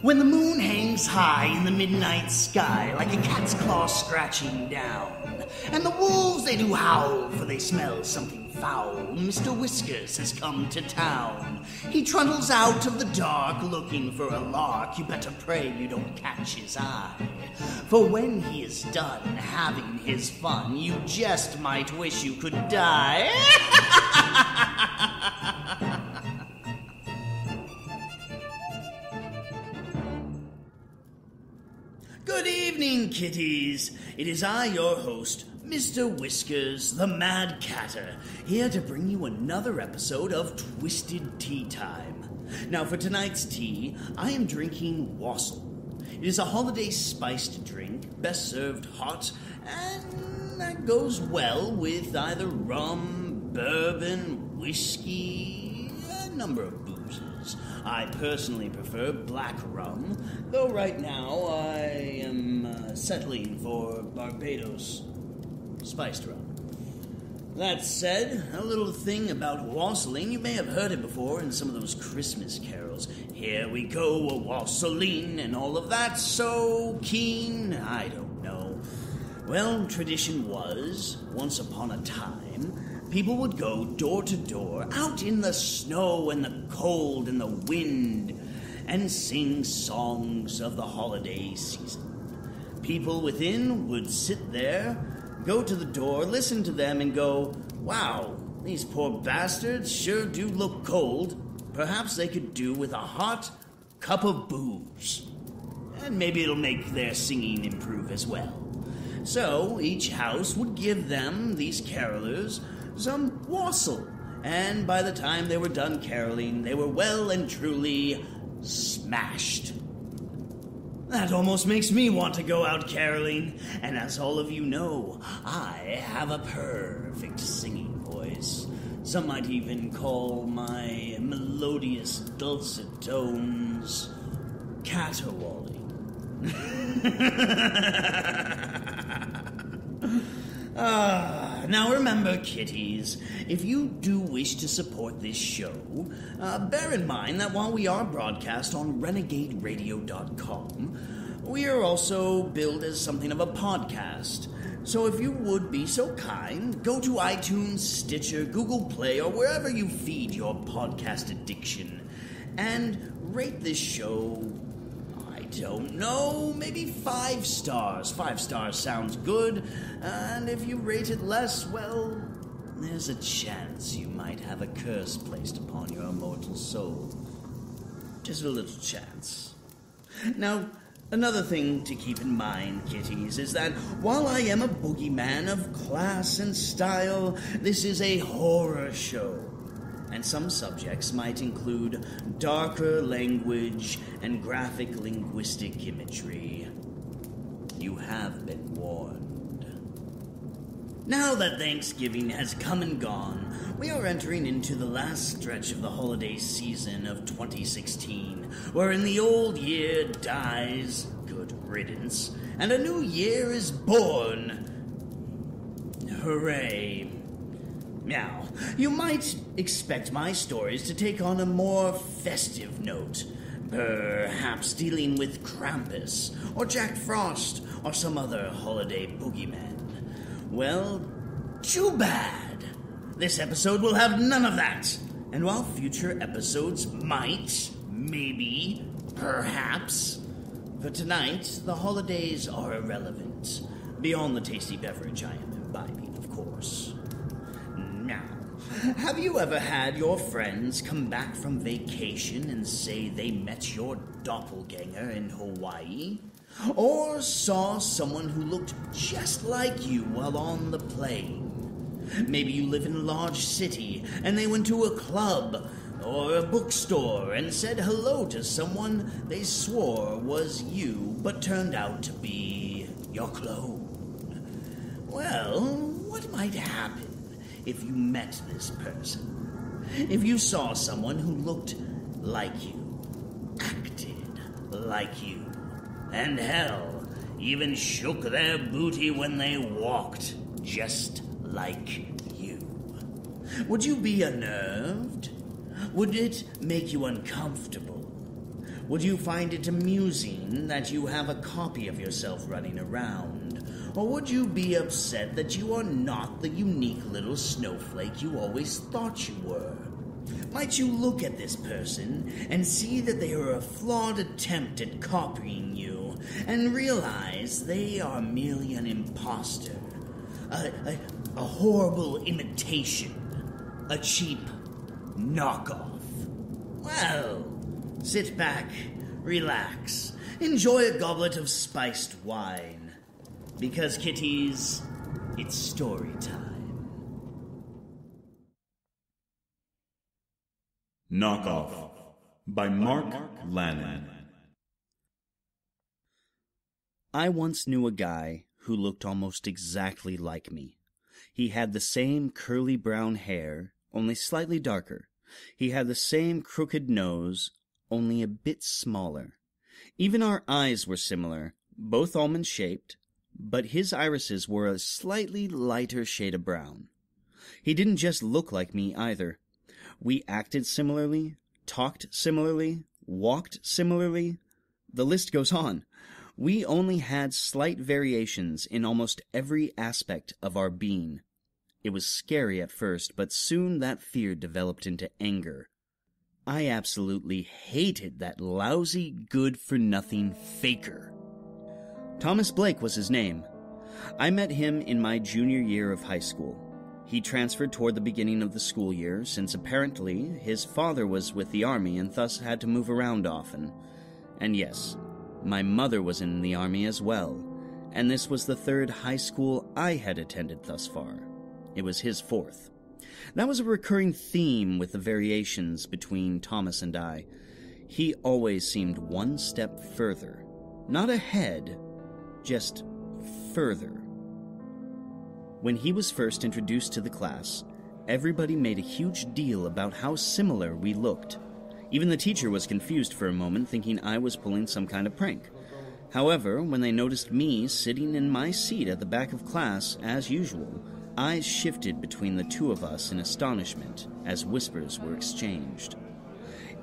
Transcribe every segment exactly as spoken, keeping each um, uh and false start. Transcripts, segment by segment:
When the moon hangs high in the midnight sky, like a cat's claw scratching down, and the wolves they do howl, for they smell something foul, Mister Whiskers has come to town. He trundles out of the dark, looking for a lark. You better pray you don't catch his eye, for when he is done having his fun, you just might wish you could die. Good evening, kitties. It is I, your host, Mister Whiskers, the Mad Catter, here to bring you another episode of Twisted Tea Time. Now, for tonight's tea, I am drinking wassail. It is a holiday-spiced drink, best served hot, and that goes well with either rum, bourbon, whiskey, a number of boozes. I personally prefer black rum, though right now I am uh, settling for Barbados spiced rum. That said, a little thing about wassailing. You may have heard it before in some of those Christmas carols. Here we go, a wassailing, and all of that so keen. I don't know. Well, tradition was, once upon a time, people would go door to door, out in the snow and the cold and the wind, and sing songs of the holiday season. People within would sit there, go to the door, listen to them, and go, "Wow, these poor bastards sure do look cold. Perhaps they could do with a hot cup of booze. And maybe it'll make their singing improve as well." So each house would give them, these carolers, some wassail. And by the time they were done caroling, they were well and truly smashed. That almost makes me want to go out caroling. And as all of you know, I have a perfect singing voice. Some might even call my melodious dulcet tones caterwauling. Ah, now remember, kitties, if you do wish to support this show, uh, bear in mind that while we are broadcast on Renegade Radio dot com, we are also billed as something of a podcast. So if you would be so kind, go to iTunes, Stitcher, Google Play, or wherever you feed your podcast addiction, and rate this show, I don't know, maybe five stars. Five stars sounds good, and if you rate it less, well, there's a chance you might have a curse placed upon your immortal soul. Just a little chance. Now, another thing to keep in mind, kitties, is that while I am a boogeyman of class and style, this is a horror show, and some subjects might include darker language and graphic linguistic imagery. You have been warned. Now that Thanksgiving has come and gone, we are entering into the last stretch of the holiday season of twenty sixteen, wherein the old year dies, good riddance, and a new year is born. Hooray. Now, you might expect my stories to take on a more festive note, perhaps dealing with Krampus, or Jack Frost, or some other holiday boogeyman. Well, too bad. This episode will have none of that. And while future episodes might, maybe, perhaps, for tonight, the holidays are irrelevant. Beyond the tasty beverage I am imbibing, of course. Now, have you ever had your friends come back from vacation and say they met your doppelganger in Hawaii? Or saw someone who looked just like you while on the plane? Maybe you live in a large city, and they went to a club or a bookstore and said hello to someone they swore was you, but turned out to be your clone. Well, what might happen if you met this person? If you saw someone who looked like you, acted like you, and hell, even shook their booty when they walked just like you. Would you be unnerved? Would it make you uncomfortable? Would you find it amusing that you have a copy of yourself running around? Or would you be upset that you are not the unique little snowflake you always thought you were? Might you look at this person and see that they are a flawed attempt at copying you, and realize they are merely an imposter, a, a, a horrible imitation, a cheap knockoff? Well, sit back, relax, enjoy a goblet of spiced wine, because, kitties, it's story time. Knock-off by Mark Lannan. I once knew a guy who looked almost exactly like me. He had the same curly brown hair, only slightly darker. He had the same crooked nose, only a bit smaller. Even our eyes were similar, both almond-shaped, but his irises were a slightly lighter shade of brown. He didn't just look like me either. We acted similarly, talked similarly, walked similarly. The list goes on. We only had slight variations in almost every aspect of our being. It was scary at first, but soon that fear developed into anger. I absolutely hated that lousy, good-for-nothing faker. Thomas Blake was his name. I met him in my junior year of high school. He transferred toward the beginning of the school year, since apparently his father was with the army and thus had to move around often. And yes, my mother was in the army as well, and this was the third high school I had attended thus far. It was his fourth. That was a recurring theme with the variations between Thomas and I. He always seemed one step further. Not ahead, just further. When he was first introduced to the class, everybody made a huge deal about how similar we looked. Even the teacher was confused for a moment, thinking I was pulling some kind of prank. However, when they noticed me sitting in my seat at the back of class, as usual, eyes shifted between the two of us in astonishment as whispers were exchanged.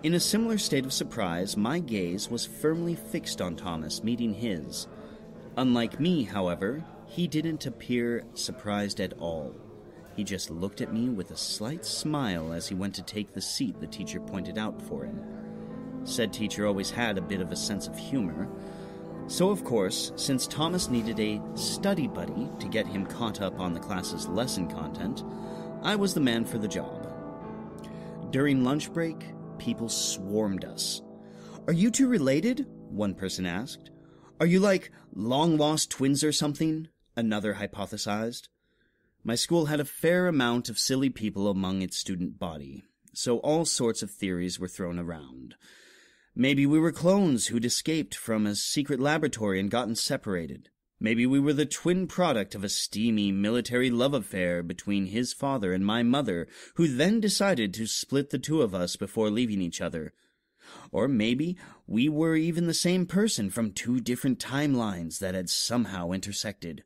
In a similar state of surprise, my gaze was firmly fixed on Thomas, meeting his. Unlike me, however, he didn't appear surprised at all. He just looked at me with a slight smile as he went to take the seat the teacher pointed out for him. Said teacher always had a bit of a sense of humor. So, of course, since Thomas needed a study buddy to get him caught up on the class's lesson content, I was the man for the job. During lunch break, people swarmed us. "Are you two related?" one person asked. "Are you like long-lost twins or something?" another hypothesized. My school had a fair amount of silly people among its student body, so all sorts of theories were thrown around. Maybe we were clones who'd escaped from a secret laboratory and gotten separated. Maybe we were the twin product of a steamy military love affair between his father and my mother, who then decided to split the two of us before leaving each other. Or maybe we were even the same person from two different timelines that had somehow intersected.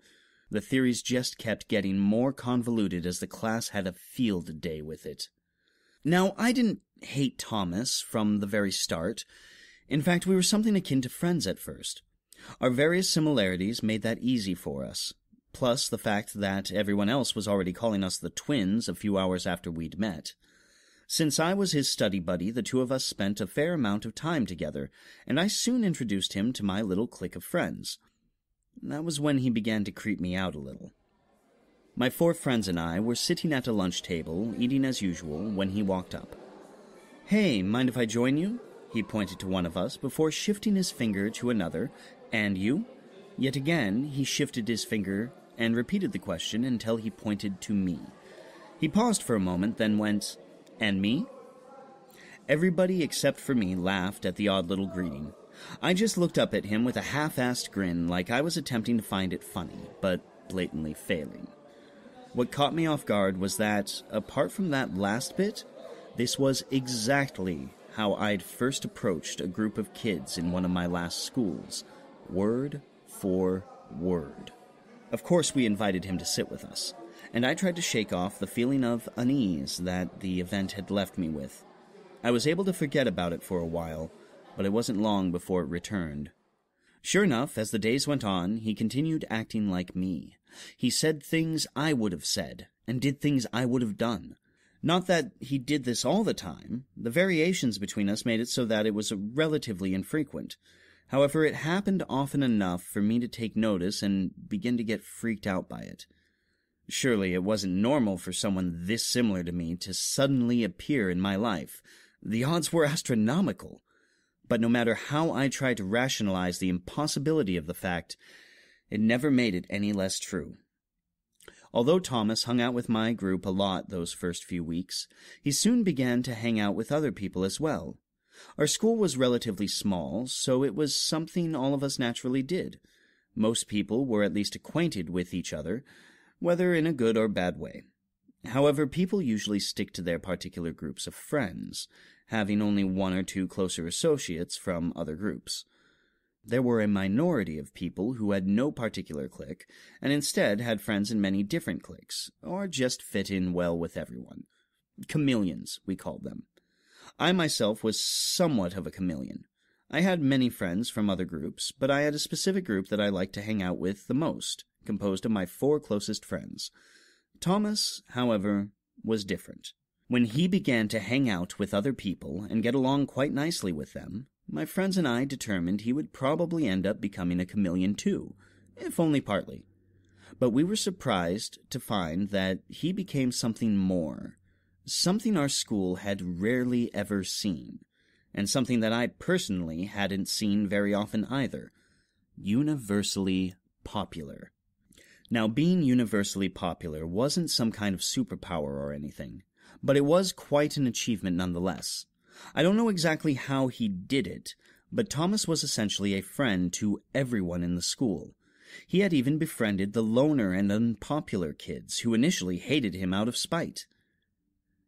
The theories just kept getting more convoluted as the class had a field day with it. Now, I didn't hate Thomas from the very start. In fact, we were something akin to friends at first. Our various similarities made that easy for us, plus the fact that everyone else was already calling us the twins a few hours after we'd met. Since I was his study buddy, the two of us spent a fair amount of time together, and I soon introduced him to my little clique of friends. That was when he began to creep me out a little. My four friends and I were sitting at a lunch table, eating as usual, when he walked up. "Hey, mind if I join you?" He pointed to one of us before shifting his finger to another. "And you?" Yet again, he shifted his finger and repeated the question until he pointed to me. He paused for a moment, then went, "And me?" Everybody except for me laughed at the odd little greeting. I just looked up at him with a half-assed grin, like I was attempting to find it funny, but blatantly failing. What caught me off guard was that, apart from that last bit, this was exactly how I'd first approached a group of kids in one of my last schools, word for word. Of course, we invited him to sit with us, and I tried to shake off the feeling of unease that the event had left me with. I was able to forget about it for a while, but it wasn't long before it returned. Sure enough, as the days went on, he continued acting like me. He said things I would have said, and did things I would have done. Not that he did this all the time. The variations between us made it so that it was relatively infrequent. However, it happened often enough for me to take notice and begin to get freaked out by it. Surely it wasn't normal for someone this similar to me to suddenly appear in my life. The odds were astronomical. But no matter how I tried to rationalize the impossibility of the fact, it never made it any less true. Although Thomas hung out with my group a lot those first few weeks, he soon began to hang out with other people as well. Our school was relatively small, so it was something all of us naturally did. Most people were at least acquainted with each other, whether in a good or bad way. However, people usually stick to their particular groups of friends, having only one or two closer associates from other groups. There were a minority of people who had no particular clique, and instead had friends in many different cliques, or just fit in well with everyone. Chameleons, we called them. I myself was somewhat of a chameleon. I had many friends from other groups, but I had a specific group that I liked to hang out with the most, composed of my four closest friends. Thomas, however, was different. When he began to hang out with other people and get along quite nicely with them, my friends and I determined he would probably end up becoming a chameleon too, if only partly. But we were surprised to find that he became something more, something our school had rarely ever seen, and something that I personally hadn't seen very often either: universally popular. Now, being universally popular wasn't some kind of superpower or anything, but it was quite an achievement nonetheless. I don't know exactly how he did it, but Thomas was essentially a friend to everyone in the school. He had even befriended the loner and unpopular kids who initially hated him out of spite.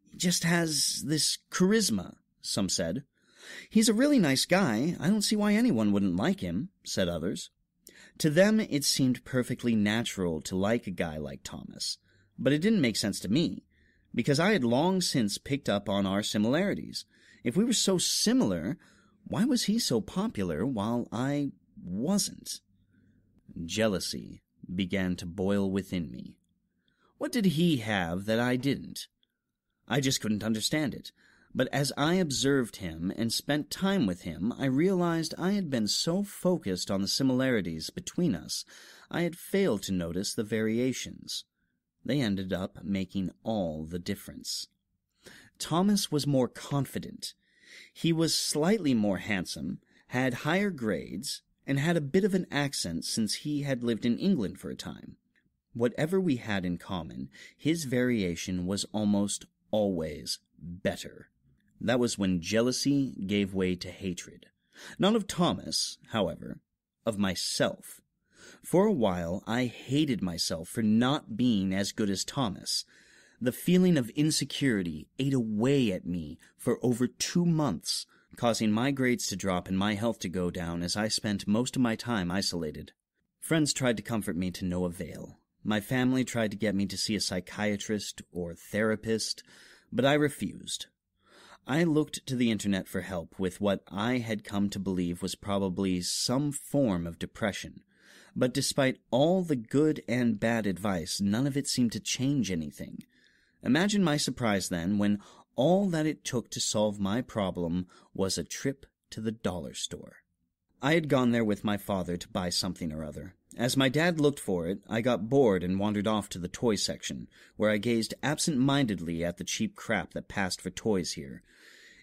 "He just has this charisma," some said. "He's a really nice guy. I don't see why anyone wouldn't like him," said others. To them, it seemed perfectly natural to like a guy like Thomas, but it didn't make sense to me, because I had long since picked up on our similarities. If we were so similar, why was he so popular while I wasn't? Jealousy began to boil within me. What did he have that I didn't? I just couldn't understand it, but as I observed him and spent time with him, I realized I had been so focused on the similarities between us, I had failed to notice the variations. They ended up making all the difference. Thomas was more confident. He was slightly more handsome, had higher grades, and had a bit of an accent since he had lived in England for a time. Whatever we had in common, his variation was almost always better. That was when jealousy gave way to hatred. Not of Thomas, however, of myself. For a while, I hated myself for not being as good as Thomas. The feeling of insecurity ate away at me for over two months, causing my grades to drop and my health to go down as I spent most of my time isolated. Friends tried to comfort me to no avail. My family tried to get me to see a psychiatrist or therapist, but I refused. I looked to the internet for help with what I had come to believe was probably some form of depression, but despite all the good and bad advice, none of it seemed to change anything. Imagine my surprise, then, when all that it took to solve my problem was a trip to the dollar store. I had gone there with my father to buy something or other. As my dad looked for it, I got bored and wandered off to the toy section, where I gazed absent-mindedly at the cheap crap that passed for toys here.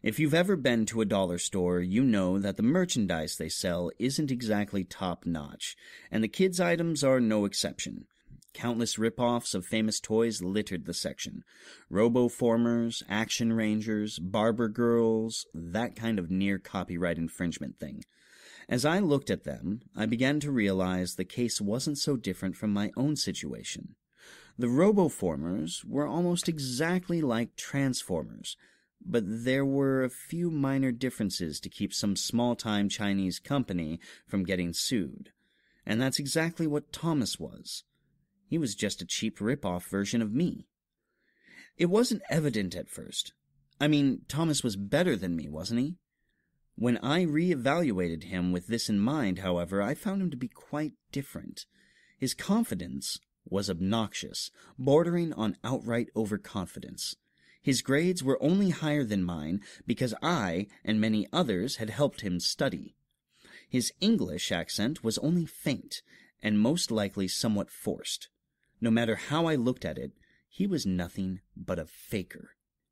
If you've ever been to a dollar store, you know that the merchandise they sell isn't exactly top-notch, and the kids' items are no exception. Countless rip-offs of famous toys littered the section. Robo-formers, action rangers, barber girls, that kind of near-copyright infringement thing. As I looked at them, I began to realize the case wasn't so different from my own situation. The robo-formers were almost exactly like Transformers, but there were a few minor differences to keep some small-time Chinese company from getting sued. And that's exactly what Thomas was. He was just a cheap rip-off version of me. It wasn't evident at first. I mean, Thomas was better than me, wasn't he? When I reevaluated him with this in mind, however, I found him to be quite different. His confidence was obnoxious, bordering on outright overconfidence. His grades were only higher than mine because I and many others had helped him study. His English accent was only faint, and most likely somewhat forced. No matter how I looked at it, he was nothing but a faker,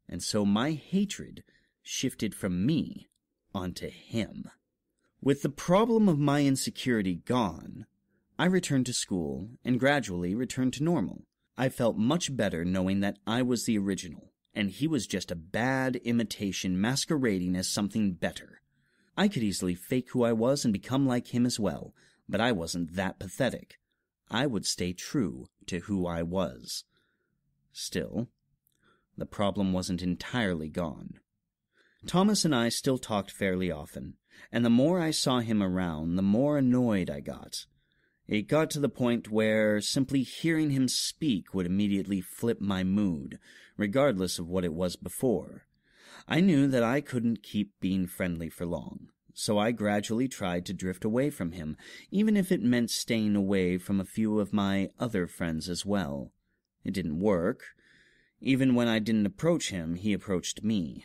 and so my hatred shifted from me onto him. With the problem of my insecurity gone, I returned to school and gradually returned to normal. I felt much better knowing that I was the original, and he was just a bad imitation masquerading as something better. I could easily fake who I was and become like him as well, but I wasn't that pathetic. I would stay true to who I was. Still, the problem wasn't entirely gone. Thomas and I still talked fairly often, and the more I saw him around, the more annoyed I got. It got to the point where simply hearing him speak would immediately flip my mood, regardless of what it was before. I knew that I couldn't keep being friendly for long, so I gradually tried to drift away from him, even if it meant staying away from a few of my other friends as well. It didn't work. Even when I didn't approach him, he approached me.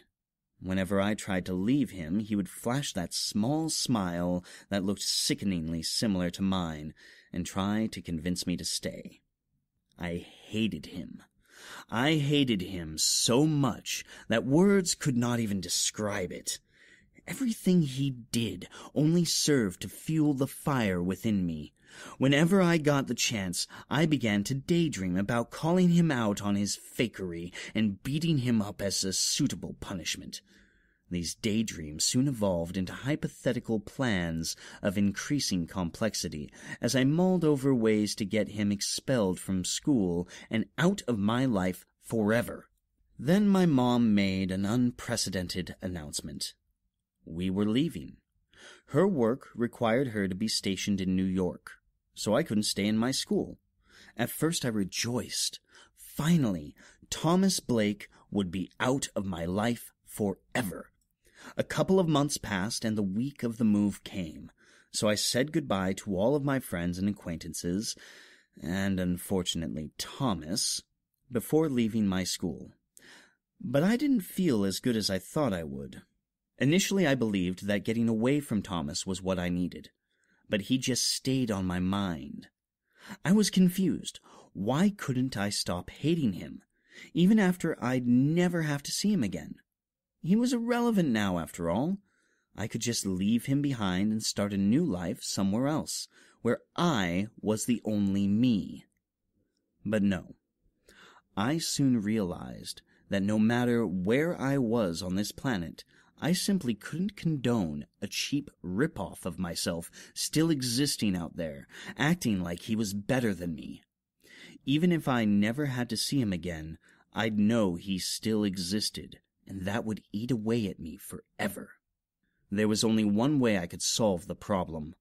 Whenever I tried to leave him, he would flash that small smile that looked sickeningly similar to mine, and try to convince me to stay. I hated him. I hated him so much that words could not even describe it. Everything he did only served to fuel the fire within me. Whenever I got the chance, I began to daydream about calling him out on his fakery and beating him up as a suitable punishment. These daydreams soon evolved into hypothetical plans of increasing complexity, as I mulled over ways to get him expelled from school and out of my life forever. Then my mom made an unprecedented announcement. We were leaving. Her work required her to be stationed in New York, so I couldn't stay in my school. At first I rejoiced. Finally, Thomas Blake would be out of my life forever. A couple of months passed, and the week of the move came, so I said goodbye to all of my friends and acquaintances, and unfortunately Thomas, before leaving my school. But I didn't feel as good as I thought I would. Initially I believed that getting away from Thomas was what I needed, but he just stayed on my mind. I was confused. Why couldn't I stop hating him, even after I'd never have to see him again? He was irrelevant now, after all. I could just leave him behind and start a new life somewhere else, where I was the only me. But no. I soon realized that no matter where I was on this planet, I simply couldn't condone a cheap ripoff of myself still existing out there, acting like he was better than me. Even if I never had to see him again, I'd know he still existed, and that would eat away at me forever. There was only one way I could solve the problem.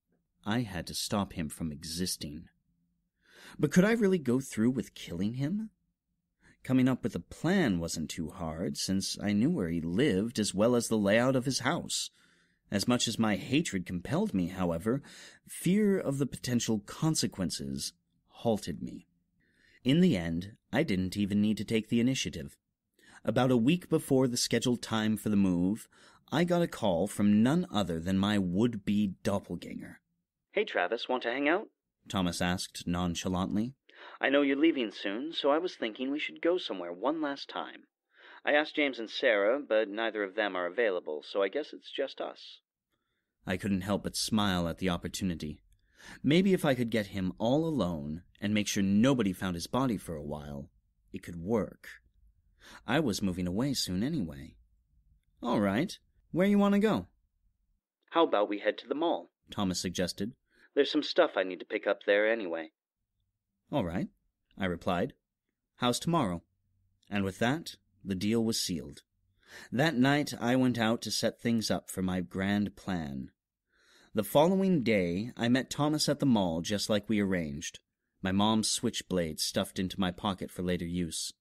I had to stop him from existing. But could I really go through with killing him? Coming up with a plan wasn't too hard, since I knew where he lived as well as the layout of his house. As much as my hatred compelled me, however, fear of the potential consequences halted me. In the end, I didn't even need to take the initiative. About a week before the scheduled time for the move, I got a call from none other than my would-be doppelganger. "Hey, Travis, want to hang out?" Thomas asked nonchalantly. "I know you're leaving soon, so I was thinking we should go somewhere one last time. I asked James and Sarah, but neither of them are available, so I guess it's just us." I couldn't help but smile at the opportunity. Maybe if I could get him all alone and make sure nobody found his body for a while, it could work. I was moving away soon anyway. "All right. Where you want to go?" "How about we head to the mall?" Thomas suggested. "There's some stuff I need to pick up there anyway." "All right," I replied. "How's tomorrow?" And with that, the deal was sealed. That night I went out to set things up for my grand plan. The following day I met Thomas at the mall just like we arranged, my mom's switchblade stuffed into my pocket for later use.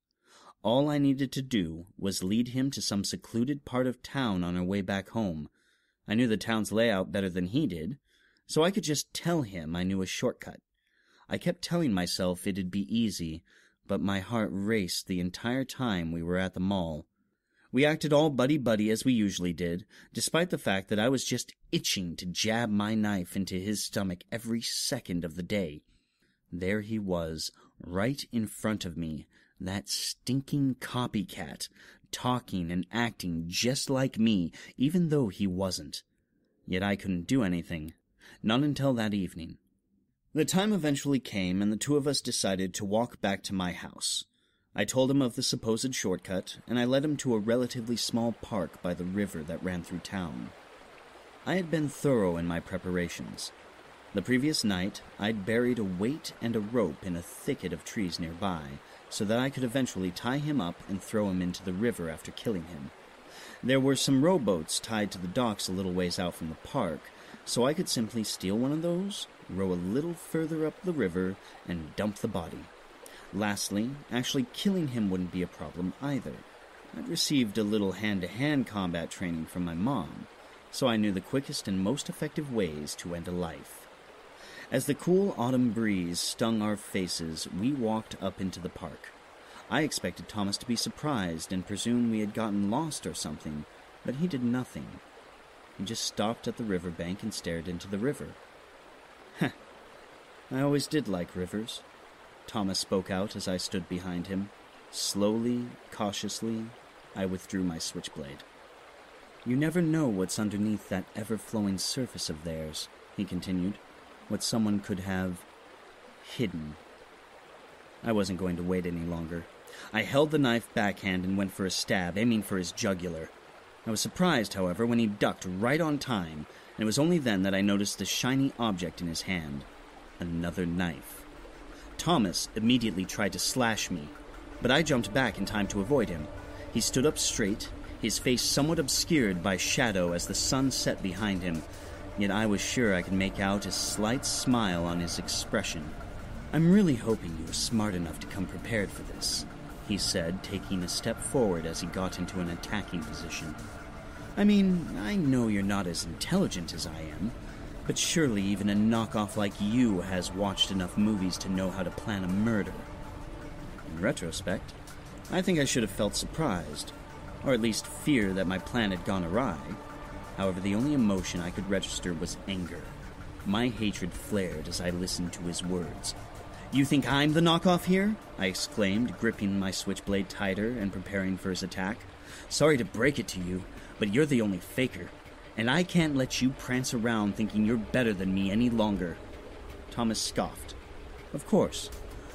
All I needed to do was lead him to some secluded part of town on our way back home. I knew the town's layout better than he did, so I could just tell him I knew a shortcut. I kept telling myself it'd be easy, but my heart raced the entire time we were at the mall. We acted all buddy-buddy as we usually did, despite the fact that I was just itching to jab my knife into his stomach every second of the day. There he was, right in front of me, that stinking copycat, talking and acting just like me, even though he wasn't. Yet I couldn't do anything, not until that evening. The time eventually came, and the two of us decided to walk back to my house. I told him of the supposed shortcut, and I led him to a relatively small park by the river that ran through town. I had been thorough in my preparations. The previous night, I'd buried a weight and a rope in a thicket of trees nearby, so that I could eventually tie him up and throw him into the river after killing him. There were some rowboats tied to the docks a little ways out from the park, so I could simply steal one of those, row a little further up the river, and dump the body. Lastly, actually killing him wouldn't be a problem either. I'd received a little hand-to-hand combat training from my mom, so I knew the quickest and most effective ways to end a life. As the cool autumn breeze stung our faces, we walked up into the park. I expected Thomas to be surprised and presume we had gotten lost or something, but he did nothing. He just stopped at the riverbank and stared into the river. Heh, I always did like rivers. Thomas spoke out as I stood behind him. Slowly, cautiously, I withdrew my switchblade. You never know what's underneath that ever-flowing surface of theirs, he continued, what someone could have hidden. I wasn't going to wait any longer. I held the knife backhand and went for a stab, aiming for his jugular. I was surprised, however, when he ducked right on time, and it was only then that I noticed the shiny object in his hand. Another knife. Thomas immediately tried to slash me, but I jumped back in time to avoid him. He stood up straight, his face somewhat obscured by shadow as the sun set behind him, yet I was sure I could make out a slight smile on his expression. I'm really hoping you were smart enough to come prepared for this, he said, taking a step forward as he got into an attacking position. I mean, I know you're not as intelligent as I am, but surely even a knockoff like you has watched enough movies to know how to plan a murder. In retrospect, I think I should have felt surprised, or at least fear that my plan had gone awry. However, the only emotion I could register was anger. My hatred flared as I listened to his words. You think I'm the knockoff here? I exclaimed, gripping my switchblade tighter and preparing for his attack. Sorry to break it to you, but you're the only faker. And I can't let you prance around thinking you're better than me any longer. Thomas scoffed. Of course.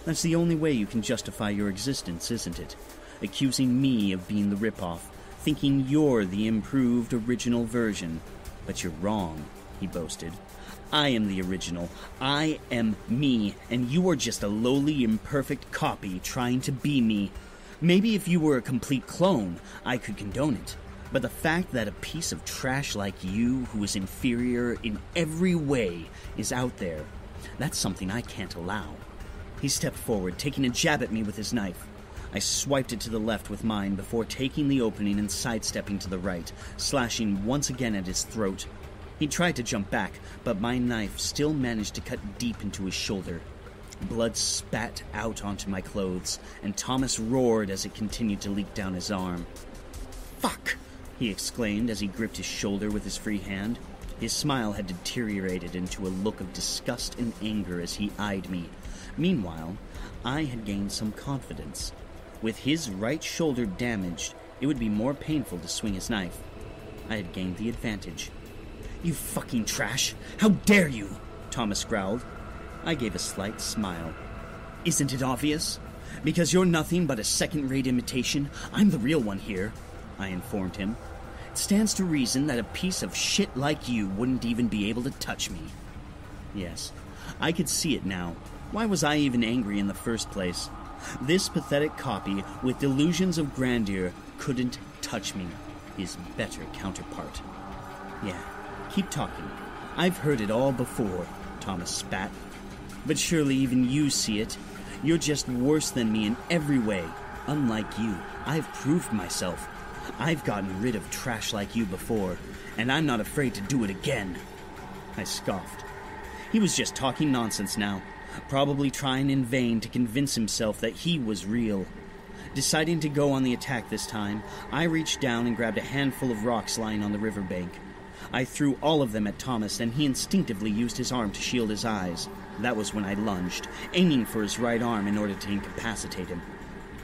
That's the only way you can justify your existence, isn't it? Accusing me of being the ripoff, thinking you're the improved original version. But you're wrong, he boasted. I am the original. I am me, and you are just a lowly, imperfect copy trying to be me. Maybe if you were a complete clone, I could condone it. But the fact that a piece of trash like you, who is inferior in every way, is out there, that's something I can't allow. He stepped forward, taking a jab at me with his knife. I swiped it to the left with mine before taking the opening and sidestepping to the right, slashing once again at his throat. He tried to jump back, but my knife still managed to cut deep into his shoulder. Blood spat out onto my clothes, and Thomas roared as it continued to leak down his arm. Fuck! He exclaimed as he gripped his shoulder with his free hand. His smile had deteriorated into a look of disgust and anger as he eyed me. Meanwhile, I had gained some confidence. With his right shoulder damaged, it would be more painful to swing his knife. I had gained the advantage. You fucking trash! How dare you! Thomas growled. I gave a slight smile. Isn't it obvious? Because you're nothing but a second-rate imitation, I'm the real one here, I informed him. It stands to reason that a piece of shit like you wouldn't even be able to touch me. Yes, I could see it now. Why was I even angry in the first place? This pathetic copy, with delusions of grandeur, couldn't touch me, his better counterpart. Yeah, keep talking. I've heard it all before, Thomas spat. But surely even you see it. You're just worse than me in every way. Unlike you, I've proved myself. I've gotten rid of trash like you before, and I'm not afraid to do it again. I scoffed. He was just talking nonsense now, probably trying in vain to convince himself that he was real. Deciding to go on the attack this time, I reached down and grabbed a handful of rocks lying on the riverbank. I threw all of them at Thomas, and he instinctively used his arm to shield his eyes. That was when I lunged, aiming for his right arm in order to incapacitate him.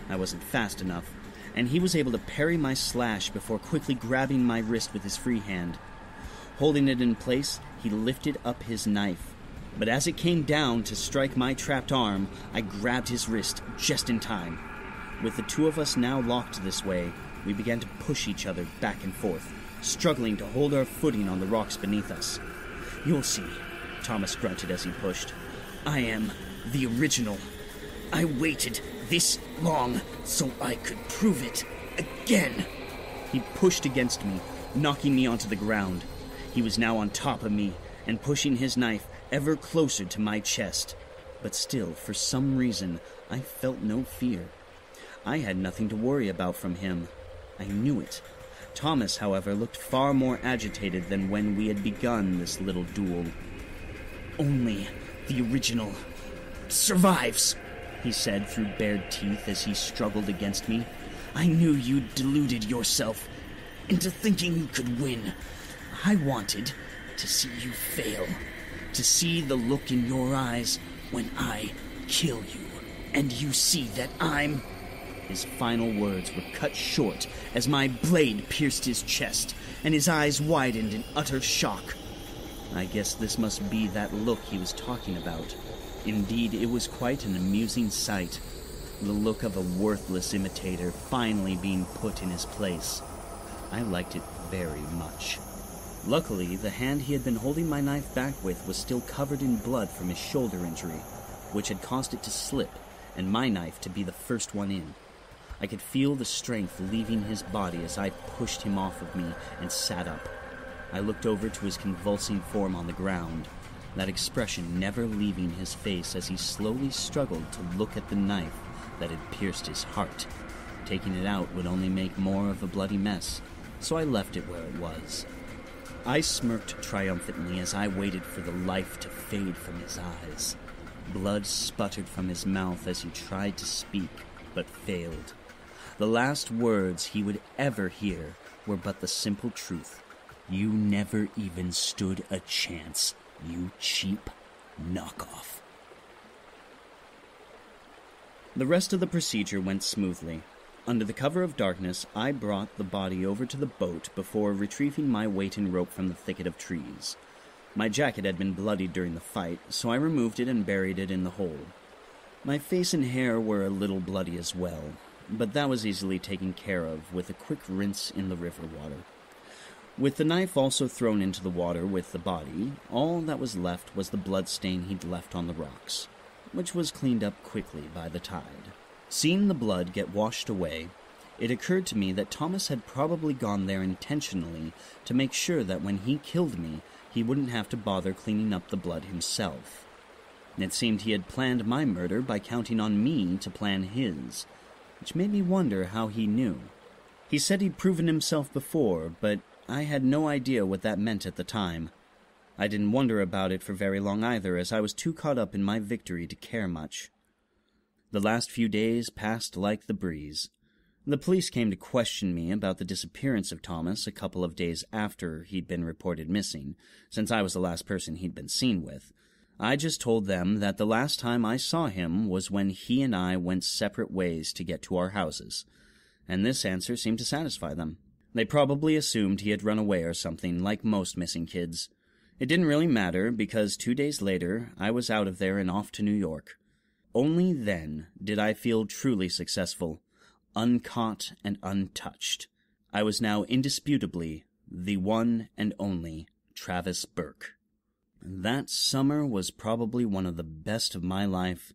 I wasn't fast enough, and he was able to parry my slash before quickly grabbing my wrist with his free hand. Holding it in place, he lifted up his knife. But as it came down to strike my trapped arm, I grabbed his wrist just in time. With the two of us now locked this way, we began to push each other back and forth, struggling to hold our footing on the rocks beneath us. "You'll see," Thomas grunted as he pushed. "I am the original. I waited this long so I could prove it again." He pushed against me, knocking me onto the ground. He was now on top of me and pushing his knife ever closer to my chest. But still, for some reason, I felt no fear. I had nothing to worry about from him. I knew it. Thomas, however, looked far more agitated than when we had begun this little duel. "Only the original survives," he said through bared teeth as he struggled against me. "I knew you deluded yourself into thinking you could win. I wanted to see you fail, to see the look in your eyes when I kill you, and you see that I'm..." His final words were cut short as my blade pierced his chest, and his eyes widened in utter shock. I guess this must be that look he was talking about. Indeed, it was quite an amusing sight, the look of a worthless imitator finally being put in his place. I liked it very much. Luckily, the hand he had been holding my knife back with was still covered in blood from his shoulder injury, which had caused it to slip, and my knife to be the first one in. I could feel the strength leaving his body as I pushed him off of me and sat up. I looked over to his convulsing form on the ground, that expression never leaving his face as he slowly struggled to look at the knife that had pierced his heart. Taking it out would only make more of a bloody mess, so I left it where it was. I smirked triumphantly as I waited for the life to fade from his eyes. Blood sputtered from his mouth as he tried to speak, but failed. The last words he would ever hear were but the simple truth. "You never even stood a chance, you cheap knockoff." The rest of the procedure went smoothly. Under the cover of darkness, I brought the body over to the boat before retrieving my weight and rope from the thicket of trees. My jacket had been bloodied during the fight, so I removed it and buried it in the hole. My face and hair were a little bloody as well, but that was easily taken care of with a quick rinse in the river water. With the knife also thrown into the water with the body, all that was left was the blood stain he'd left on the rocks, which was cleaned up quickly by the tide. Seeing the blood get washed away, it occurred to me that Thomas had probably gone there intentionally to make sure that when he killed me, he wouldn't have to bother cleaning up the blood himself. It seemed he had planned my murder by counting on me to plan his, which made me wonder how he knew. He said he'd proven himself before, but I had no idea what that meant at the time. I didn't wonder about it for very long either, as I was too caught up in my victory to care much. The last few days passed like the breeze. The police came to question me about the disappearance of Thomas a couple of days after he'd been reported missing, since I was the last person he'd been seen with. I just told them that the last time I saw him was when he and I went separate ways to get to our houses, and this answer seemed to satisfy them. They probably assumed he had run away or something, like most missing kids. It didn't really matter, because two days later, I was out of there and off to New York. Only then did I feel truly successful, uncaught and untouched. I was now indisputably the one and only Travis Burke. That summer was probably one of the best of my life.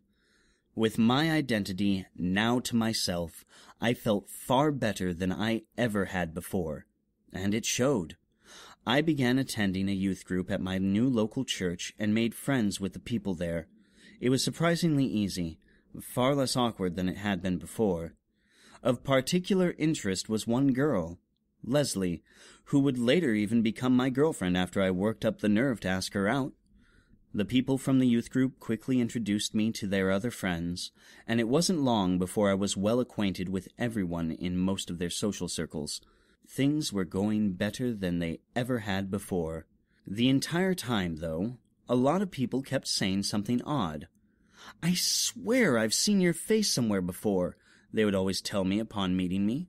With my identity now to myself, I felt far better than I ever had before, and it showed. I began attending a youth group at my new local church and made friends with the people there. It was surprisingly easy, far less awkward than it had been before. Of particular interest was one girl, Leslie, who would later even become my girlfriend after I worked up the nerve to ask her out. The people from the youth group quickly introduced me to their other friends, and it wasn't long before I was well acquainted with everyone in most of their social circles. Things were going better than they ever had before. The entire time, though, a lot of people kept saying something odd. "I swear I've seen your face somewhere before," they would always tell me upon meeting me.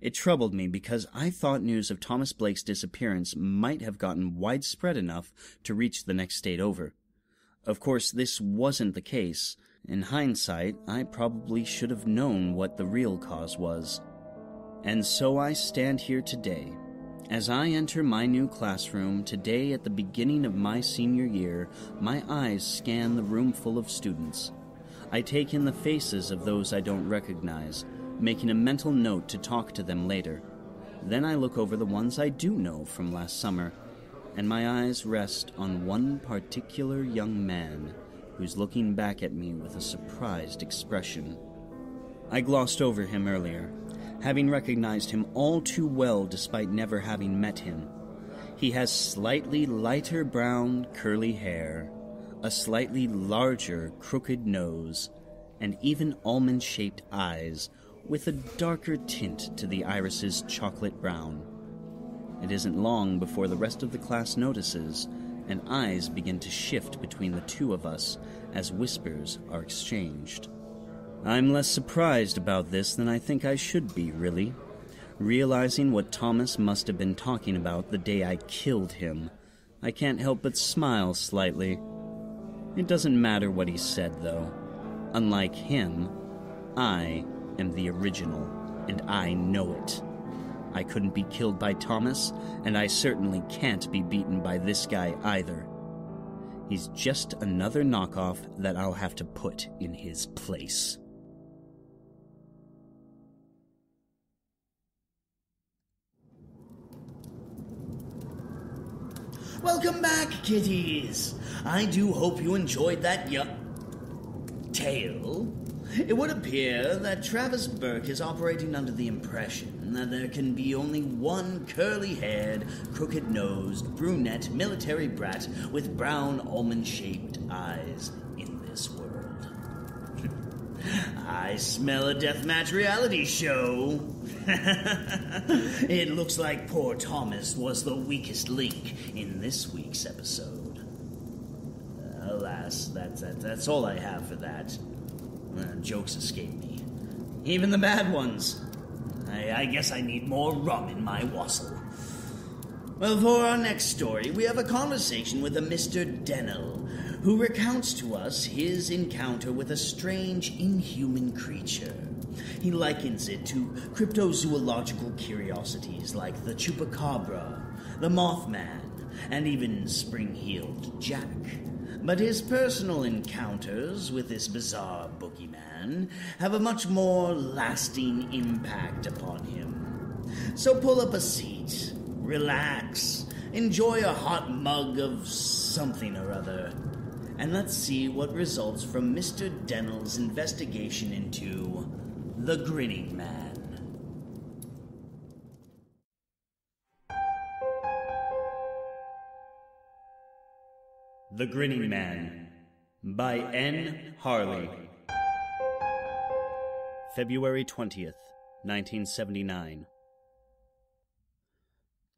It troubled me because I thought news of Thomas Blake's disappearance might have gotten widespread enough to reach the next state over. Of course, this wasn't the case. In hindsight, I probably should have known what the real cause was. And so I stand here today. As I enter my new classroom today at the beginning of my senior year, my eyes scan the room full of students. I take in the faces of those I don't recognize, making a mental note to talk to them later. Then I look over the ones I do know from last summer, and my eyes rest on one particular young man who's looking back at me with a surprised expression. I glossed over him earlier, having recognized him all too well despite never having met him. He has slightly lighter brown, curly hair, a slightly larger, crooked nose, and even almond-shaped eyes, with a darker tint to the iris's chocolate brown. It isn't long before the rest of the class notices, and eyes begin to shift between the two of us as whispers are exchanged. I'm less surprised about this than I think I should be, really, realizing what Thomas must have been talking about the day I killed him. I can't help but smile slightly. It doesn't matter what he said, though. Unlike him, I am the original, and I know it. I couldn't be killed by Thomas, and I certainly can't be beaten by this guy either. He's just another knockoff that I'll have to put in his place. Welcome back, kitties! I do hope you enjoyed that yup tale. It would appear that Travis Burke is operating under the impression that there can be only one curly-haired, crooked-nosed, brunette military brat with brown almond-shaped eyes in this world. I smell a deathmatch reality show. It looks like poor Thomas was the weakest link in this week's episode. Alas, that, that, that's all I have for that. Uh, jokes escape me. Even the bad ones. I, I guess I need more rum in my wassail. Well, for our next story, we have a conversation with a Mister Dennell, who recounts to us his encounter with a strange, inhuman creature. He likens it to cryptozoological curiosities like the chupacabra, the Mothman, and even spring-heeled Jack. But his personal encounters with this bizarre boogeyman have a much more lasting impact upon him. So pull up a seat, relax, enjoy a hot mug of something or other, and let's see what results from Mister Dennell's investigation into The Grinning Man. The Grinning Man by N. Harley. February twentieth, nineteen seventy-nine.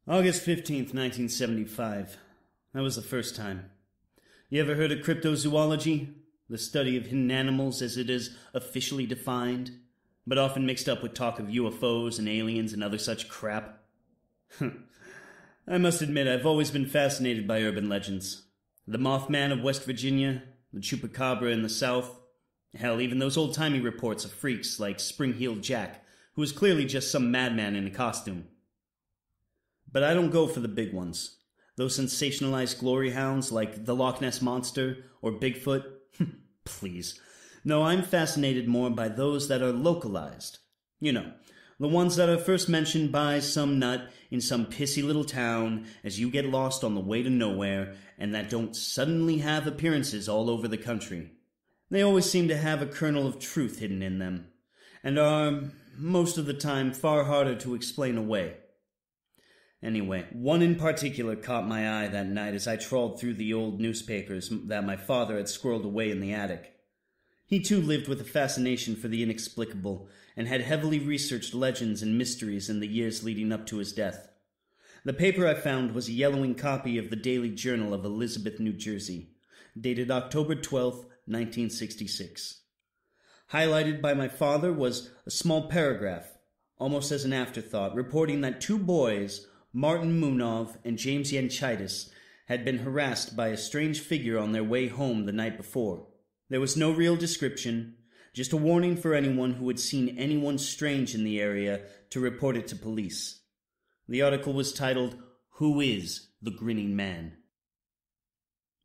August fifteenth, nineteen seventy-five. That was the first time. You ever heard of cryptozoology? The study of hidden animals as it is officially defined, but often mixed up with talk of U F Os and aliens and other such crap. I must admit I've always been fascinated by urban legends. The Mothman of West Virginia, the Chupacabra in the South, hell, even those old-timey reports of freaks like Spring-Heeled Jack, who was clearly just some madman in a costume. But I don't go for the big ones. Those sensationalized glory hounds like the Loch Ness Monster or Bigfoot? Please. No, I'm fascinated more by those that are localized. You know, the ones that are first mentioned by some nut in some pissy little town as you get lost on the way to nowhere, and that don't suddenly have appearances all over the country. They always seem to have a kernel of truth hidden in them, and are most of the time far harder to explain away. Anyway, one in particular caught my eye that night as I trawled through the old newspapers that my father had squirreled away in the attic. He too lived with a fascination for the inexplicable, and had heavily researched legends and mysteries in the years leading up to his death. The paper I found was a yellowing copy of the Daily Journal of Elizabeth, New Jersey, dated October twelfth, nineteen sixty-six. Highlighted by my father was a small paragraph, almost as an afterthought, reporting that two boys, Martin Munov and James Yanchitis, had been harassed by a strange figure on their way home the night before. There was no real description, just a warning for anyone who had seen anyone strange in the area to report it to police. The article was titled, "Who is the Grinning Man?"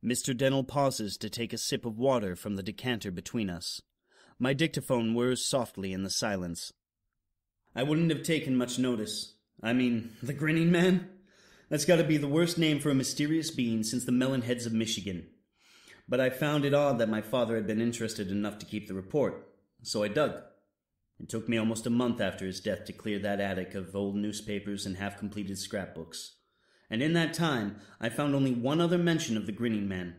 Mister Dennell pauses to take a sip of water from the decanter between us. My dictaphone whirs softly in the silence. I wouldn't have taken much notice. I mean, the Grinning Man? That's got to be the worst name for a mysterious being since the melon heads of Michigan. But I found it odd that my father had been interested enough to keep the report, so I dug. It took me almost a month after his death to clear that attic of old newspapers and half-completed scrapbooks. And in that time, I found only one other mention of the Grinning Man,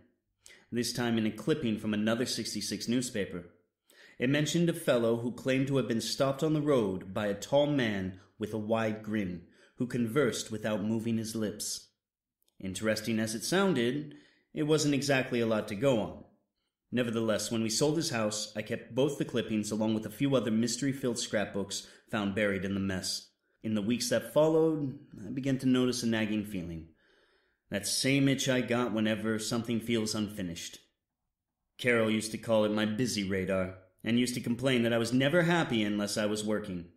this time in a clipping from another sixty-six newspaper. It mentioned a fellow who claimed to have been stopped on the road by a tall man with a wide grin, who conversed without moving his lips. Interesting as it sounded, it wasn't exactly a lot to go on. Nevertheless, when we sold his house, I kept both the clippings along with a few other mystery-filled scrapbooks found buried in the mess. In the weeks that followed, I began to notice a nagging feeling. That same itch I got whenever something feels unfinished. Carol used to call it my busy radar, and used to complain that I was never happy unless I was working.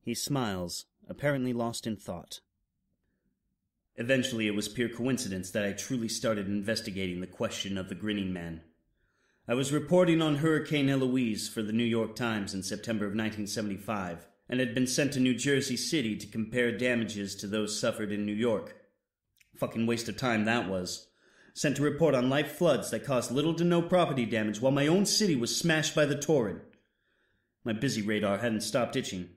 He smiles, apparently lost in thought. Eventually, it was pure coincidence that I truly started investigating the question of the Grinning Man. I was reporting on Hurricane Eloise for the New York Times in September of nineteen seventy-five, and had been sent to New Jersey City to compare damages to those suffered in New York. Fucking waste of time that was. Sent to report on light floods that caused little to no property damage while my own city was smashed by the torrent. My busy radar hadn't stopped itching.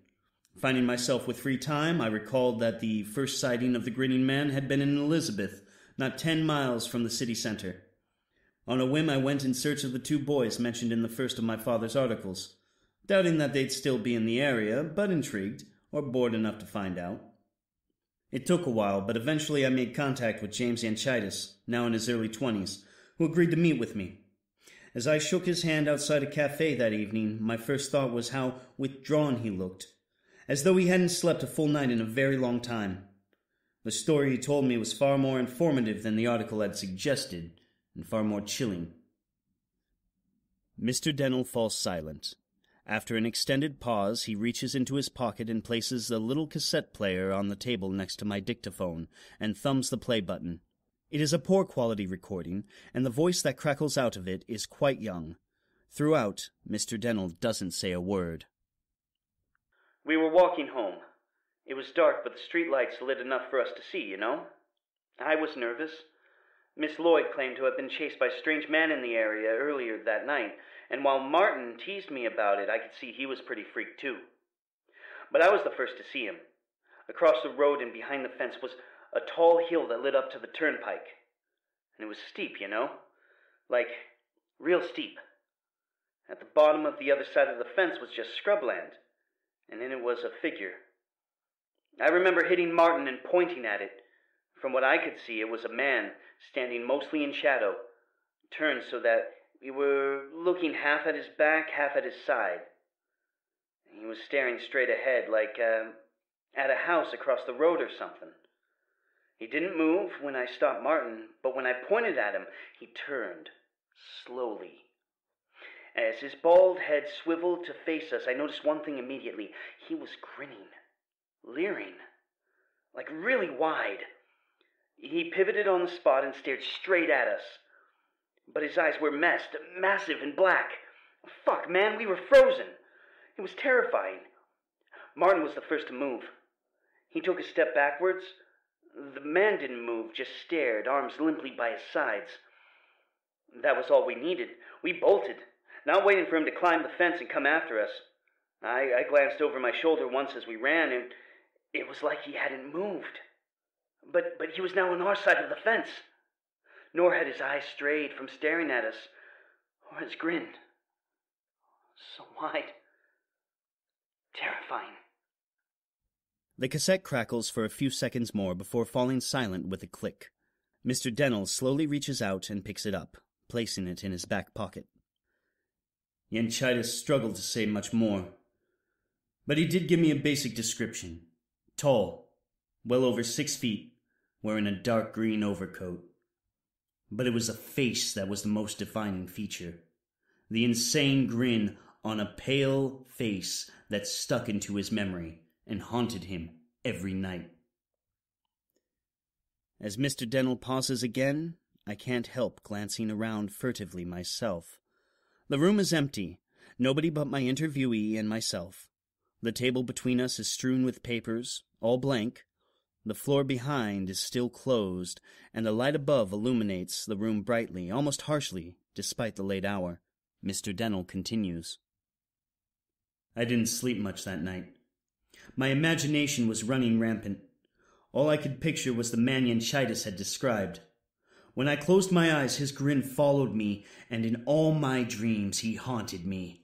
Finding myself with free time, I recalled that the first sighting of the Grinning Man had been in Elizabeth, not ten miles from the city center. On a whim, I went in search of the two boys mentioned in the first of my father's articles, doubting that they'd still be in the area, but intrigued, or bored enough to find out. It took a while, but eventually I made contact with James Yanchitis, now in his early twenties, who agreed to meet with me. As I shook his hand outside a cafe that evening, my first thought was how withdrawn he looked, as though he hadn't slept a full night in a very long time. The story he told me was far more informative than the article had suggested, and far more chilling. Mister Dennell falls silent. After an extended pause, he reaches into his pocket and places the little cassette player on the table next to my dictaphone, and thumbs the play button. It is a poor-quality recording, and the voice that crackles out of it is quite young. Throughout, Mister Dennell doesn't say a word. We were walking home. It was dark, but the street lights lit enough for us to see, you know? I was nervous. Miss Lloyd claimed to have been chased by a strange man in the area earlier that night, and while Martin teased me about it, I could see he was pretty freaked too. But I was the first to see him. Across the road and behind the fence was a tall hill that led up to the turnpike. And it was steep, you know? Like, real steep. At the bottom of the other side of the fence was just scrubland. And in it was a figure. I remember hitting Martin and pointing at it. From what I could see, it was a man, standing mostly in shadow, turned so that we were looking half at his back, half at his side. He was staring straight ahead, like uh, at a house across the road or something. He didn't move when I stopped Martin, but when I pointed at him, he turned, slowly. As his bald head swiveled to face us, I noticed one thing immediately. He was grinning, leering, like really wide. He pivoted on the spot and stared straight at us. But his eyes were messed, massive and black. Fuck, man, we were frozen. It was terrifying. Martin was the first to move. He took a step backwards. The man didn't move, just stared, arms limply by his sides. That was all we needed. We bolted. Not waiting for him to climb the fence and come after us. I, I glanced over my shoulder once as we ran, and it was like he hadn't moved. But, but he was now on our side of the fence. Nor had his eyes strayed from staring at us, or his grin. So wide. Terrifying. The cassette crackles for a few seconds more before falling silent with a click. Mister Dennell slowly reaches out and picks it up, placing it in his back pocket. Yanchitis struggled to say much more, but he did give me a basic description. Tall, well over six feet, wearing a dark green overcoat. But it was a face that was the most defining feature. The insane grin on a pale face that stuck into his memory and haunted him every night. As Mister Dennell pauses again, I can't help glancing around furtively myself. The room is empty, nobody but my interviewee and myself. The table between us is strewn with papers, all blank. The floor behind is still closed, and the light above illuminates the room brightly, almost harshly, despite the late hour. Mister Dennell continues. I didn't sleep much that night. My imagination was running rampant. All I could picture was the man Yanchitis had described. When I closed my eyes, his grin followed me, and in all my dreams he haunted me.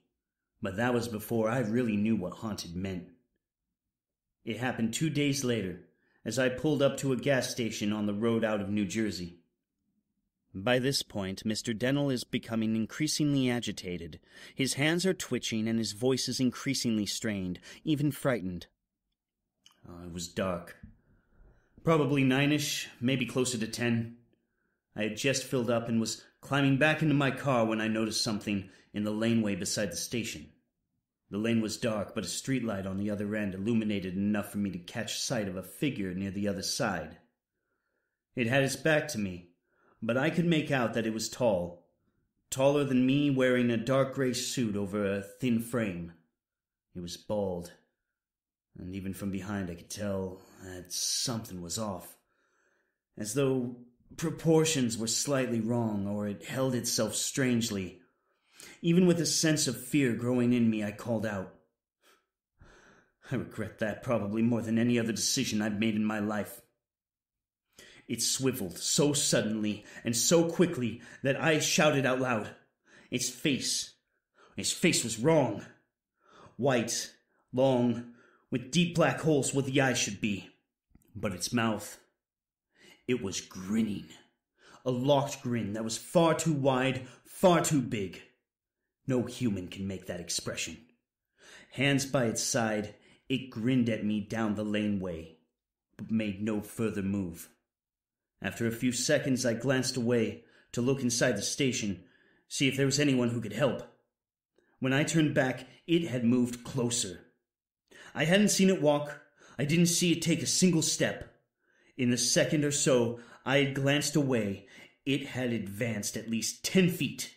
But that was before I really knew what haunted meant. It happened two days later, as I pulled up to a gas station on the road out of New Jersey. By this point, Mister Dennell is becoming increasingly agitated. His hands are twitching, and his voice is increasingly strained, even frightened. Oh, it was dark. Probably nine-ish, maybe closer to ten. I had just filled up and was climbing back into my car when I noticed something in the laneway beside the station. The lane was dark, but a streetlight on the other end illuminated enough for me to catch sight of a figure near the other side. It had its back to me, but I could make out that it was tall, taller than me, wearing a dark gray suit over a thin frame. It was bald, and even from behind I could tell that something was off, as though proportions were slightly wrong, or it held itself strangely. Even with a sense of fear growing in me, I called out. I regret that probably more than any other decision I've made in my life. It swiveled so suddenly and so quickly that I shouted out loud. Its face, its face was wrong. White, long, with deep black holes where the eye should be. But its mouth, it was grinning. A locked grin that was far too wide, far too big. No human can make that expression. Hands by its side, it grinned at me down the laneway, but made no further move. After a few seconds, I glanced away to look inside the station, see if there was anyone who could help. When I turned back, it had moved closer. I hadn't seen it walk. I didn't see it take a single step. In the second or so I had glanced away, it had advanced at least ten feet,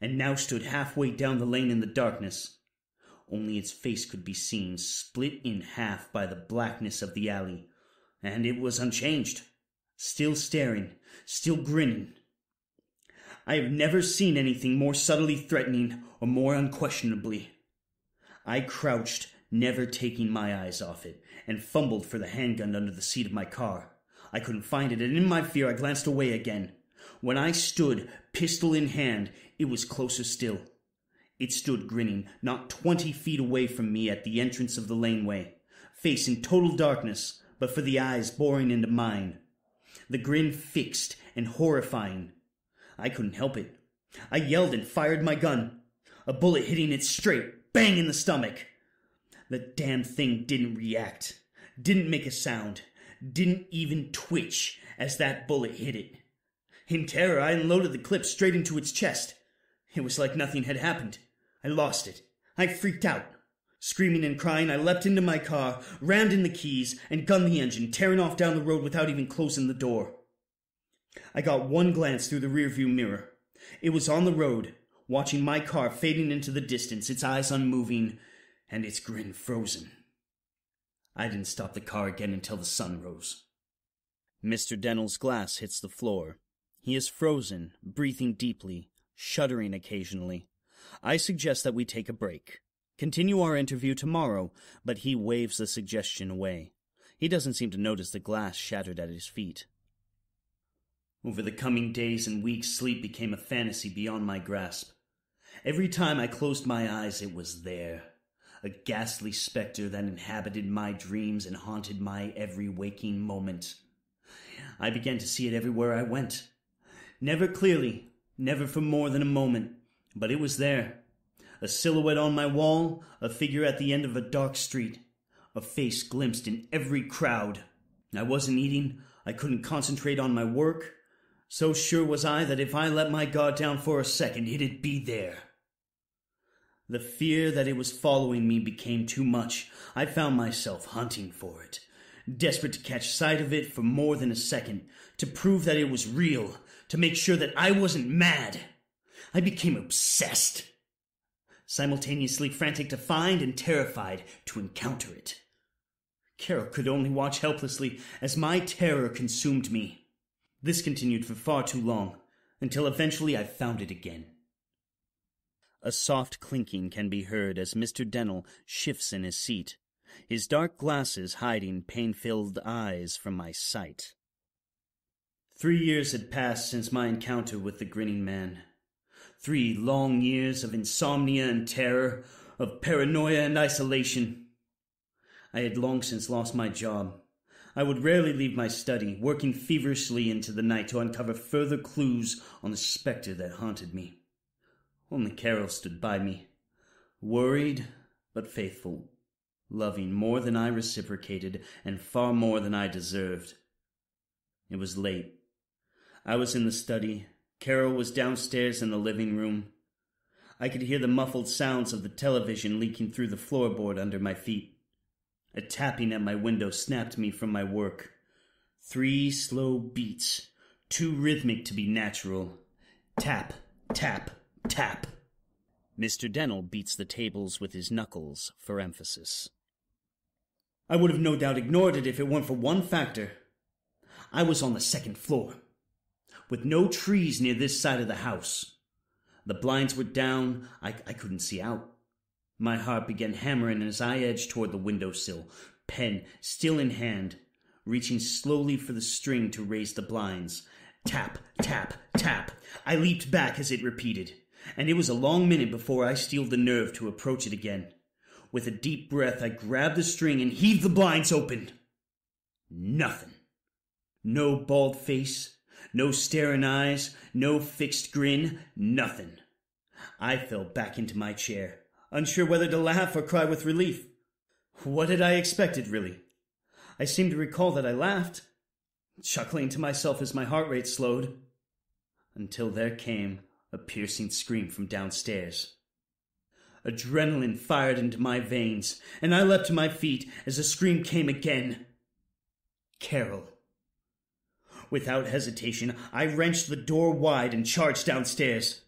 and now stood halfway down the lane in the darkness. Only its face could be seen, split in half by the blackness of the alley, and it was unchanged, still staring, still grinning. I have never seen anything more subtly threatening or more unquestionably. I crouched, never taking my eyes off it, and fumbled for the handgun under the seat of my car. I couldn't find it, and in my fear I glanced away again. When I stood, pistol in hand, it was closer still. It stood grinning, not twenty feet away from me at the entrance of the laneway, face in total darkness, but for the eyes boring into mine. The grin fixed and horrifying. I couldn't help it. I yelled and fired my gun, a bullet hitting it straight, bang in the stomach. The damn thing didn't react, didn't make a sound, didn't even twitch as that bullet hit it. In terror, I unloaded the clip straight into its chest. It was like nothing had happened. I lost it. I freaked out. Screaming and crying, I leapt into my car, rammed in the keys, and gunned the engine, tearing off down the road without even closing the door. I got one glance through the rearview mirror. It was on the road, watching my car fading into the distance, its eyes unmoving, and its grin frozen. I didn't stop the car again until the sun rose. Mister Dennell's glass hits the floor. He is frozen, breathing deeply, shuddering occasionally. I suggest that we take a break. Continue our interview tomorrow, but he waves the suggestion away. He doesn't seem to notice the glass shattered at his feet. Over the coming days and weeks, sleep became a fantasy beyond my grasp. Every time I closed my eyes, it was there, a ghastly specter that inhabited my dreams and haunted my every waking moment. I began to see it everywhere I went. Never clearly, never for more than a moment, but it was there. A silhouette on my wall, a figure at the end of a dark street, a face glimpsed in every crowd. I wasn't eating, I couldn't concentrate on my work. So sure was I that if I let my guard down for a second, it'd be there. The fear that it was following me became too much. I found myself hunting for it, desperate to catch sight of it for more than a second, to prove that it was real, to make sure that I wasn't mad. I became obsessed, simultaneously frantic to find and terrified to encounter it. Carol could only watch helplessly as my terror consumed me. This continued for far too long, until eventually I found it again. A soft clinking can be heard as Mister Dennell shifts in his seat, his dark glasses hiding pain-filled eyes from my sight. Three years had passed since my encounter with the Grinning Man. Three long years of insomnia and terror, of paranoia and isolation. I had long since lost my job. I would rarely leave my study, working feverishly into the night to uncover further clues on the specter that haunted me. Only Carol stood by me, worried but faithful, loving more than I reciprocated and far more than I deserved. It was late. I was in the study. Carol was downstairs in the living room. I could hear the muffled sounds of the television leaking through the floorboard under my feet. A tapping at my window snapped me from my work. Three slow beats, too rhythmic to be natural. Tap, tap, tap. Mister Dennell beats the tables with his knuckles for emphasis. I would have no doubt ignored it if it weren't for one factor. I was on the second floor, with no trees near this side of the house. The blinds were down. I, I couldn't see out. My heart began hammering as I edged toward the windowsill, pen still in hand, reaching slowly for the string to raise the blinds. Tap, tap, tap. I leaped back as it repeated, and it was a long minute before I steeled the nerve to approach it again. With a deep breath, I grabbed the string and heaved the blinds open. Nothing. No bald face. No staring eyes, no fixed grin, nothing. I fell back into my chair, unsure whether to laugh or cry with relief. What had I expected, really? I seem to recall that I laughed, chuckling to myself as my heart rate slowed, until there came a piercing scream from downstairs. Adrenaline fired into my veins, and I leapt to my feet as the scream came again. Carol. Without hesitation, I wrenched the door wide and charged downstairs,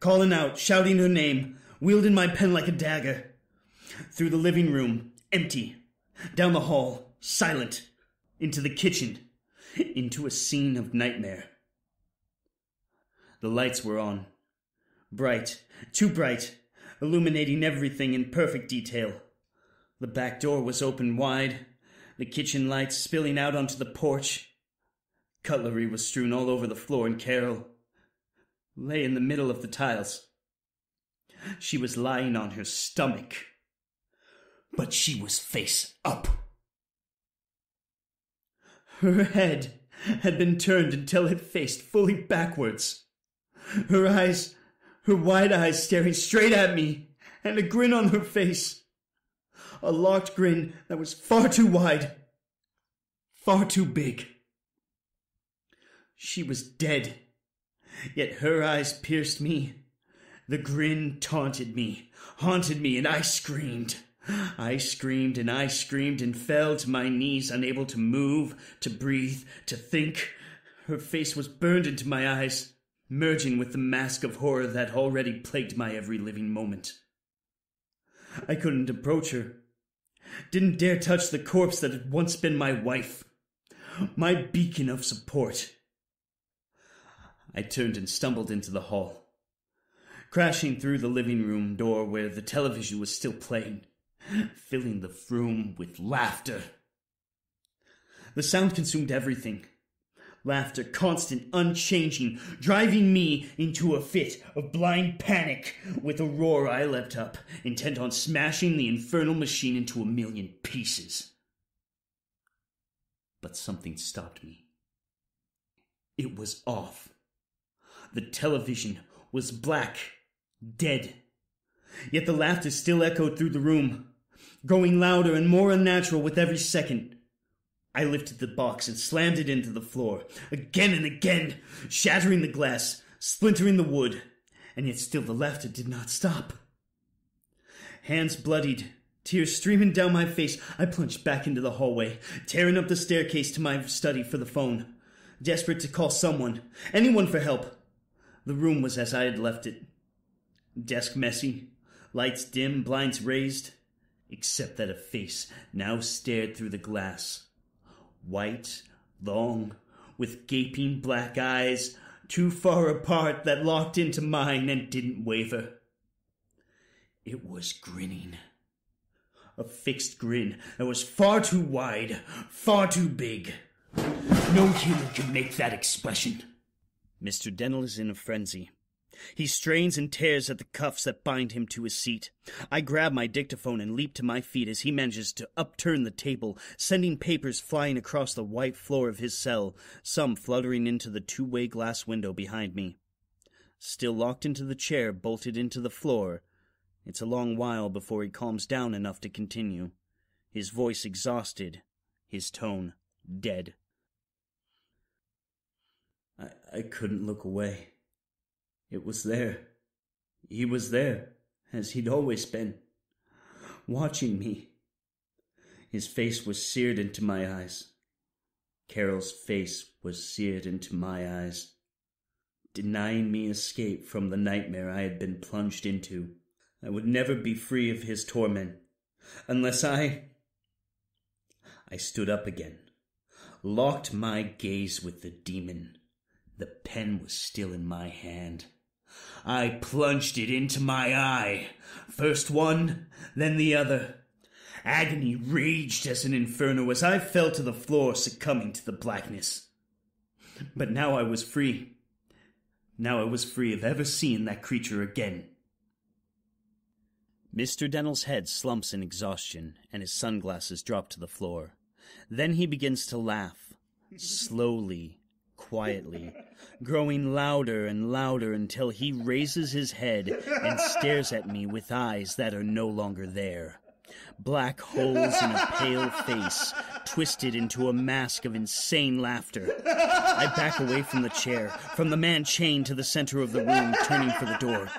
calling out, shouting her name, wielding my pen like a dagger. Through the living room, empty. Down the hall, silent. Into the kitchen. Into a scene of nightmare. The lights were on. Bright, too bright, illuminating everything in perfect detail. The back door was open wide, the kitchen lights spilling out onto the porch. Cutlery was strewn all over the floor, and Carol lay in the middle of the tiles. She was lying on her stomach, but she was face up. Her head had been turned until it faced fully backwards. Her eyes, her wide eyes staring straight at me, and a grin on her face. A locked grin that was far too wide, far too big. She was dead, yet her eyes pierced me. The grin taunted me, haunted me, and I screamed. I screamed and I screamed and fell to my knees, unable to move, to breathe, to think. Her face was burned into my eyes, merging with the mask of horror that already plagued my every living moment. I couldn't approach her, didn't dare touch the corpse that had once been my wife, my beacon of support. I turned and stumbled into the hall. crashing through the living room door where the television was still playing, filling the room with laughter. The sound consumed everything. Laughter, constant, unchanging, driving me into a fit of blind panic. With a roar, I leapt up, intent on smashing the infernal machine into a million pieces. But something stopped me. It was off. The television was black, dead. Yet the laughter still echoed through the room, growing louder and more unnatural with every second. I lifted the box and slammed it into the floor, again and again, shattering the glass, splintering the wood, and yet still the laughter did not stop. Hands bloodied, tears streaming down my face, I plunged back into the hallway, tearing up the staircase to my study for the phone, desperate to call someone, anyone for help. The room was as I had left it. Desk messy, lights dim, blinds raised, except that a face now stared through the glass. White, long, with gaping black eyes, too far apart that locked into mine and didn't waver. It was grinning. A fixed grin that was far too wide, far too big. No human can make that expression. Mister Dennell is in a frenzy. He strains and tears at the cuffs that bind him to his seat. I grab my dictaphone and leap to my feet as he manages to upturn the table, sending papers flying across the white floor of his cell, some fluttering into the two-way glass window behind me. Still locked into the chair, bolted into the floor, it's a long while before he calms down enough to continue, his voice exhausted, his tone dead. I, I couldn't look away. It was there. He was there, as he'd always been, watching me. His face was seared into my eyes. Carol's face was seared into my eyes, denying me escape from the nightmare I had been plunged into. I would never be free of his torment, unless I... I stood up again, locked my gaze with the demon. The pen was still in my hand. I plunged it into my eye, first one, then the other. Agony raged as an inferno as I fell to the floor, succumbing to the blackness. But now I was free. Now I was free of ever seeing that creature again. Mister Dennell's head slumps in exhaustion, and his sunglasses drop to the floor. Then he begins to laugh, slowly, quietly, growing louder and louder until he raises his head and stares at me with eyes that are no longer there. Black holes in a pale face, twisted into a mask of insane laughter. I back away from the chair, from the man chained to the center of the room, turning for the door.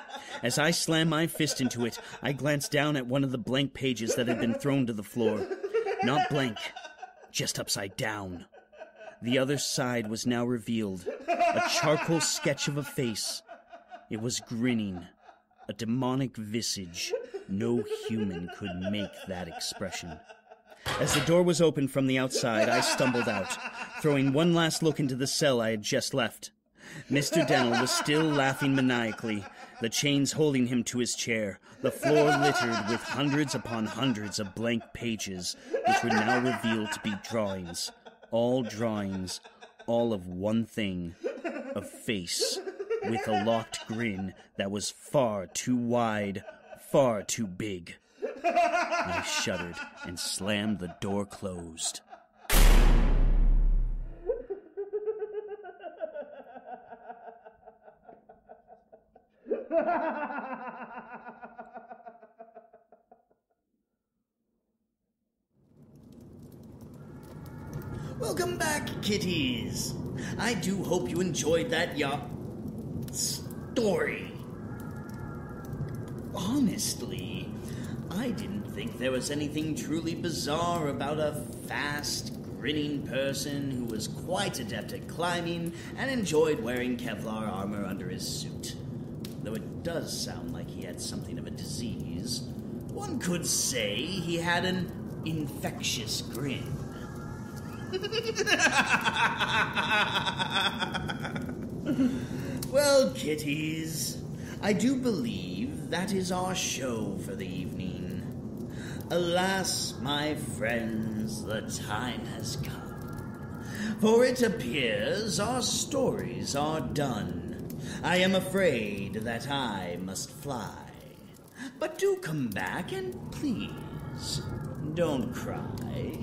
As I slam my fist into it, I glance down at one of the blank pages that had been thrown to the floor. Not blank, just upside down. The other side was now revealed, a charcoal sketch of a face. It was grinning, a demonic visage. No human could make that expression. As the door was opened from the outside, I stumbled out, throwing one last look into the cell I had just left. Mister Dennell was still laughing maniacally, the chains holding him to his chair, the floor littered with hundreds upon hundreds of blank pages, which were now revealed to be drawings. All drawings, all of one thing, a face, with a locked grin that was far too wide, far too big. I shuddered and slammed the door closed. Welcome back, kitties. I do hope you enjoyed that ya... story. Honestly, I didn't think there was anything truly bizarre about a fast, grinning person who was quite adept at climbing and enjoyed wearing Kevlar armor under his suit. Though it does sound like he had something of a disease. One could say he had an infectious grin. Well, kitties, I do believe that is our show for the evening. Alas, my friends, the time has come, for it appears our stories are done. I am afraid that I must fly, but do come back and please don't cry.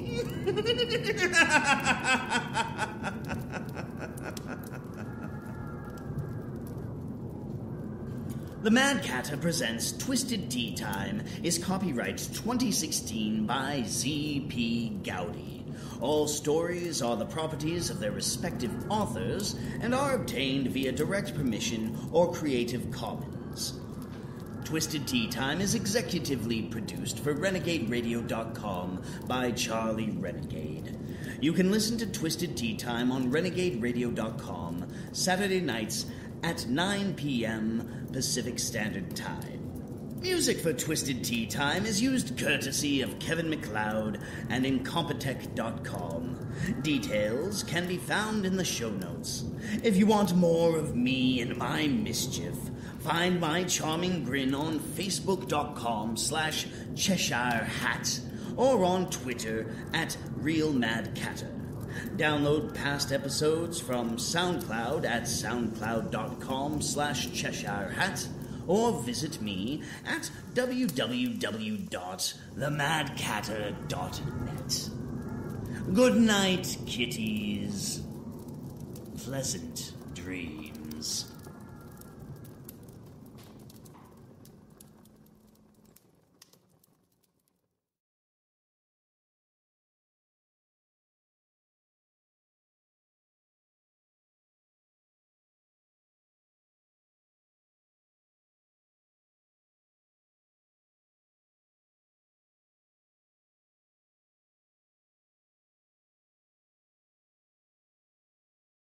The Mad Catter presents Twisted Tea Time is copyright twenty sixteen by Z P Gowdy. All stories are the properties of their respective authors and are obtained via direct permission or Creative Commons. Twisted Tea Time is executively produced for Renegade Radio dot com by Charlie Renegade. You can listen to Twisted Tea Time on Renegade Radio dot com Saturday nights at nine p m Pacific Standard Time. Music for Twisted Tea Time is used courtesy of Kevin MacLeod and Incompetech dot com. Details can be found in the show notes. If you want more of me and my mischief, find my charming grin on Facebook dot com slash Cheshire Hat or on Twitter at Real Mad Catter. Download past episodes from SoundCloud at soundcloud.com slash Cheshire Hat or visit me at w w w dot the mad catter dot net. Good night, kitties. Pleasant dreams.